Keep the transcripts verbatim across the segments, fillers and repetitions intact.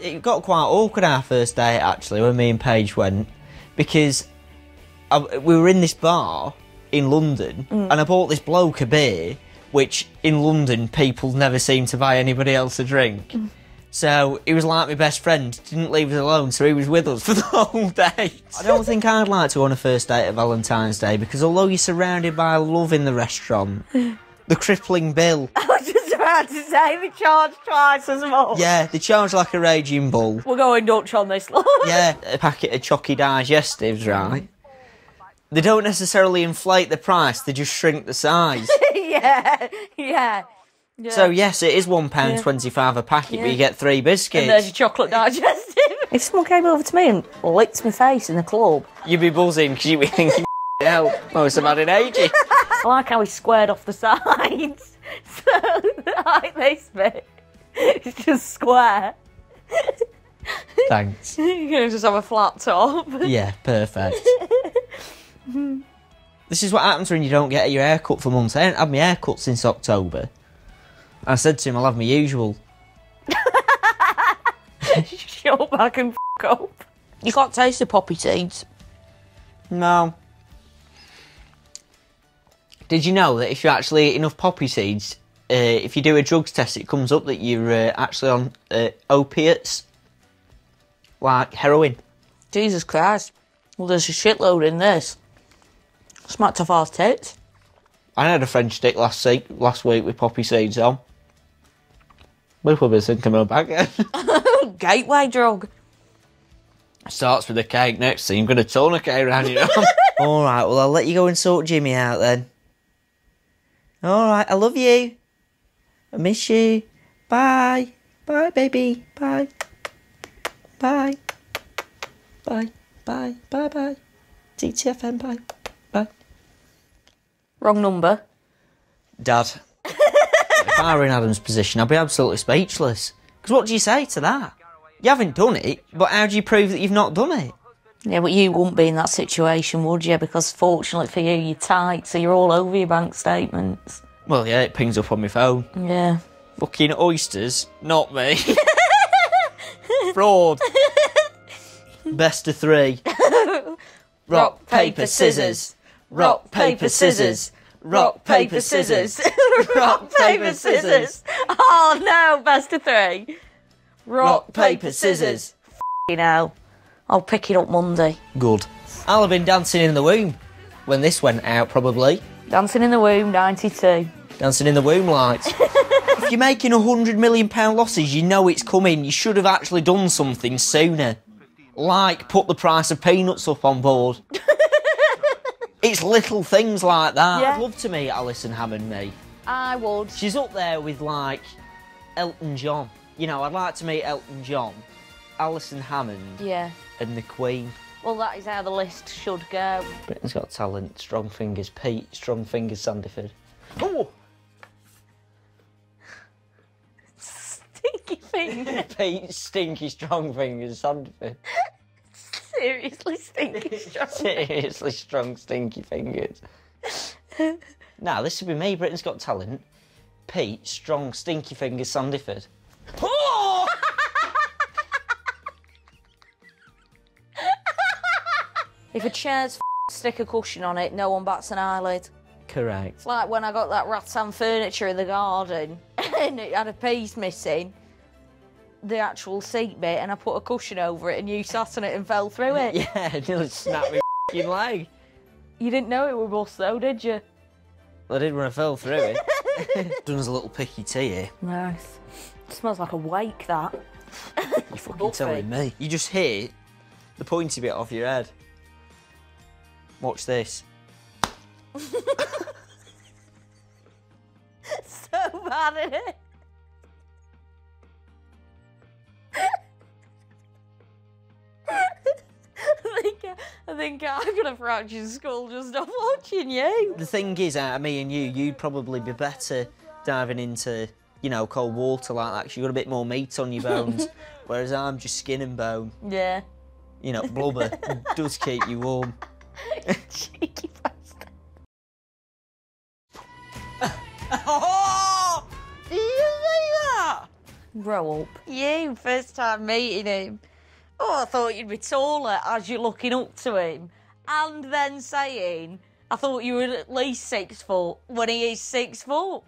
it got quite awkward our first day, actually, when me and Paige went, because I, we were in this bar in London, mm. and I bought this bloke a beer, which in London people never seem to buy anybody else a drink. Mm. So he was like my best friend, didn't leave us alone, so he was with us for the whole day. I don't think I'd like to on a first date at Valentine's Day, because although you're surrounded by love in the restaurant, the crippling bill... I was just about to say, they charge twice as much. Yeah, they charge like a raging bull. We're going Dutch on this, love. Yeah, a packet of chalky digestives, right? They don't necessarily inflate the price, they just shrink the size. Yeah, yeah. Yeah. So, yes, it is one pound twenty-five yeah. a packet, yeah. but you get three biscuits. And there's your chocolate digestive. If someone came over to me and licked my face in the club... You'd be buzzing, because you'd be thinking, hell, most I've had in ages. I like how he's squared off the sides. So, like this bit, it's just square. Thanks. You're going to just have a flat top. Yeah, perfect. This is what happens when you don't get your hair cut for months. I haven't had my hair cut since October. I said to him, I'll have my usual. Shut back and f*** up. You can't taste the poppy seeds. No. Did you know that if you actually eat enough poppy seeds, uh, if you do a drugs test, it comes up that you're uh, actually on uh, opiates? Like heroin. Jesus Christ. Well, there's a shitload in this. Smacked off our tits. I had a French stick last week, last week with poppy seeds on. We'll probably think I'm back again. Gateway drug. Starts with a cake, next thing, I'm going to tourniquet around your arm. All right, well, I'll let you go and sort Jimmy out then. All right, I love you. I miss you. Bye. Bye, baby. Bye. Bye. Bye. Bye. Bye, bye. T T F M, bye. Bye. Wrong number. Dad. If I were in Adam's position, I'd be absolutely speechless. Because what do you say to that? You haven't done it, but how do you prove that you've not done it? Yeah, but you wouldn't be in that situation, would you? Because fortunately for you, you're tight, so you're all over your bank statements. Well, yeah, it pings up on my phone. Yeah. Fucking oysters, not me. Fraud. Best of three. Rock, Rock paper, scissors. Rock, paper, scissors. Rock, paper, scissors. Rock, paper, scissors. Oh, no, best of three. Rock, paper, scissors. F***ing hell. I'll pick it up Monday. Good. I'll have been dancing in the womb when this went out, probably. Dancing in the womb, ninety-two. Dancing in the womb lights. If you're making one hundred million pound losses, you know it's coming. You should have actually done something sooner. Like put the price of peanuts up on board. It's little things like that. Yeah. I'd love to meet Alison Hammond, me. I would. She's up there with, like, Elton John. You know, I'd like to meet Elton John, Alison Hammond, yeah, and the Queen. Well, that is how the list should go. Britain's Got Talent, Strong Fingers, Pete, Strong Fingers, Sandiford. Oh! Stinky Fingers. Pete, Stinky, Strong Fingers, Sandiford. Seriously stinky strong. Seriously strong stinky fingers. Now, this would be me, Britain's Got Talent. Pete, strong stinky fingers, Sandiford. Oh! If a chair's f stick a cushion on it, no one bats an eyelid. Correct. It's like when I got that rattan furniture in the garden and it had a piece missing. The actual seat bit, and I put a cushion over it, and you sat on it and fell through it. Yeah, it nearly snapped my f***ing leg. You didn't know it was bust though, did you? Well, I did when I fell through it. Done as a little picky tea here. Nice. It smells like a wake, that. You're fucking Buffy. Telling me. You just hear the pointy bit off your head. Watch this. It's so bad, isn't it? I think I'm gonna fracture skull just off watching you. The thing is, out of me and you, you'd probably be better diving into, you know, cold water like that, because you've got a bit more meat on your bones, whereas I'm just skin and bone. Yeah. You know, blubber does keep you warm. Cheeky bastard. Oh! Did you see that? Grow up. You, first time meeting him. Oh, I thought you'd be taller as you're looking up to him. And then saying, I thought you were at least six foot when he is six foot.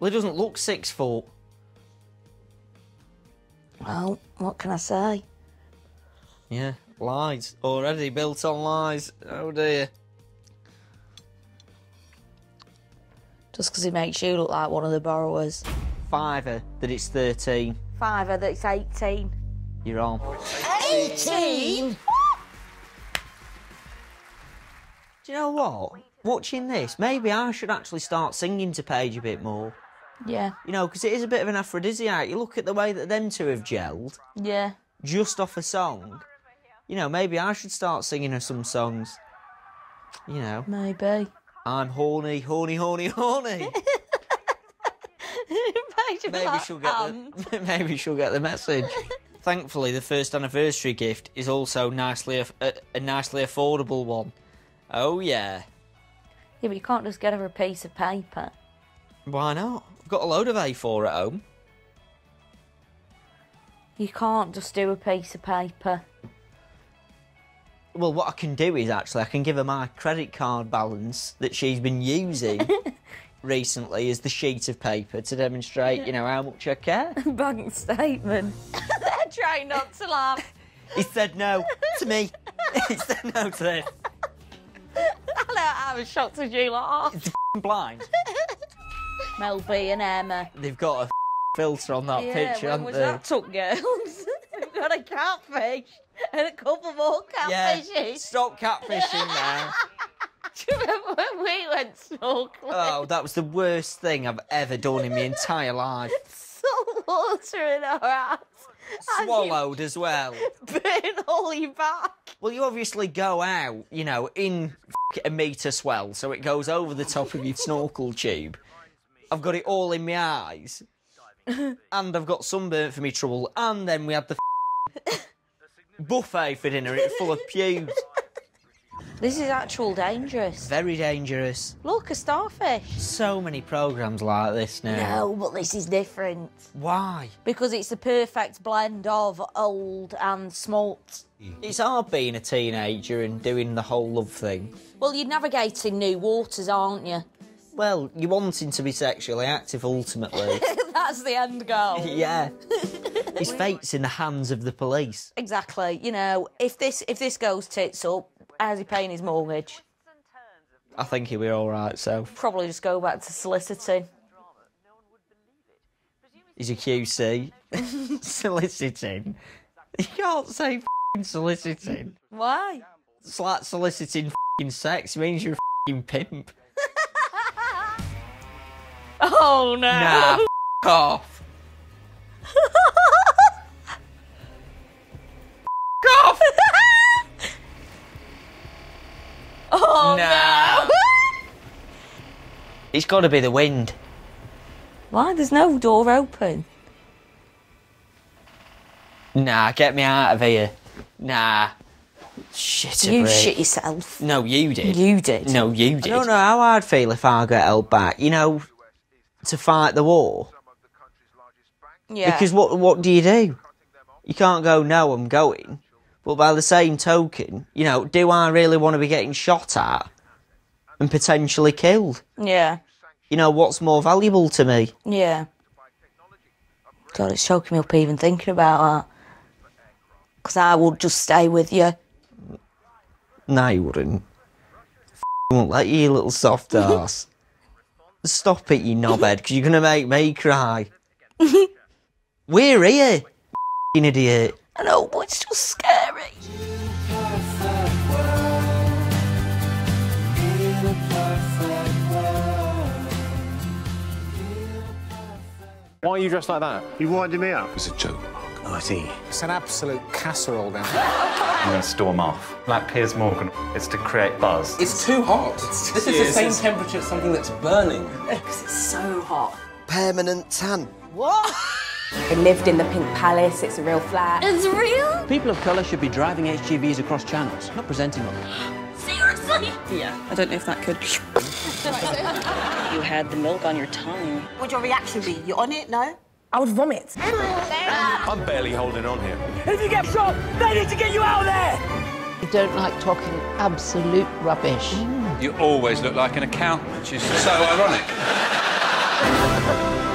Well, he doesn't look six foot. Well, what can I say? Yeah, lies. Already built on lies. Oh, dear. Just because he makes you look like one of the borrowers. Fiver that it's thirteen. Fiver that it's eighteen. You're on. eighteen?! Do you know what? Watching this, maybe I should actually start singing to Paige a bit more. Yeah. You know, because it is a bit of an aphrodisiac. You look at the way that them two have gelled. Yeah. Just off a song. You know, maybe I should start singing her some songs. You know. Maybe. I'm horny, horny, horny, horny. Maybe, maybe she'll get um. the, maybe she'll get the message. Thankfully, the first anniversary gift is also nicely a, a, a nicely affordable one. Oh yeah. Yeah, but you can't just get her a piece of paper. Why not? I've got a load of A four at home. You can't just do a piece of paper. Well, what I can do is, actually, I can give her my credit card balance that she's been using recently as the sheet of paper to demonstrate, you know, how much I care. Bank statement. They're trying not to laugh. He said no to me. He said no to this. I know, I was shocked as you lot. It's blind. Mel B and Emma. They've got a filter on that yeah, picture, haven't they? Yeah, when was that, girls? They've got a catfish. And a couple more catfishes. Yeah, stop catfishing now. Do you remember when we went snorkeling? Oh, that was the worst thing I've ever done in my entire life. Salt water in our ass. Swallowed as well. Burn all your back. Well, you obviously go out, you know, in a metre swell, so it goes over the top of your snorkel tube. I've got it all in my eyes. And I've got sunburnt for me trouble, and then we had the buffet for dinner, it's full of pubes. This is actual dangerous. Very dangerous. Look, a starfish. So many programmes like this now. No, but this is different. Why? Because it's the perfect blend of old and smart. It's hard being a teenager and doing the whole love thing. Well, you're navigating new waters, aren't you? Well, you're wanting to be sexually active, ultimately. That's the end goal. Yeah. His fate's in the hands of the police. Exactly. You know, if this if this goes tits up, how's he paying his mortgage? I think he'll be all right, so... Probably just go back to soliciting. He's a Q C. Soliciting? You can't say f***ing soliciting. Why? It's like soliciting f***ing sex. It means you're a f***ing pimp. Oh, no. Nah, f*** off. F*** off. Oh, nah. No. It's got to be the wind. Why? There's no door open. Nah, get me out of here. Nah. Shit, you shit yourself. No, you did. You did. No, you did. I don't know how I'd feel if I got held back. You know... to fight the war. Yeah. Because what what do you do? You can't go, no, I'm going. But by the same token, you know, do I really want to be getting shot at and potentially killed? Yeah. You know, what's more valuable to me? Yeah. God, it's choking me up even thinking about that. Because I would just stay with you. No, you wouldn't. F***ing won't let you, you little soft arse. Stop it, you knobhead, because you're going to make me cry. We're here, you idiot. I know, but it's just scary. Why are you dressed like that? You winded me up. It's a joke, Mark. I see. It's an absolute casserole down there. I'm going to storm off. Like Piers Morgan, it's to create buzz. It's too hot. It's this is the same temperature as something that's burning. Because it's so hot. Permanent tan. What? They lived in the Pink Palace, it's a real flat. It's real? People of colour should be driving H G Vs across channels, not presenting them. Seriously? Yeah. I don't know if that could... You had the milk on your tongue. Would your reaction be, you on it, no? I would vomit. I'm barely holding on here. If you get shot, they need to get you out of there! You don't like talking absolute rubbish. Mm. You always look like an accountant, which is so ironic.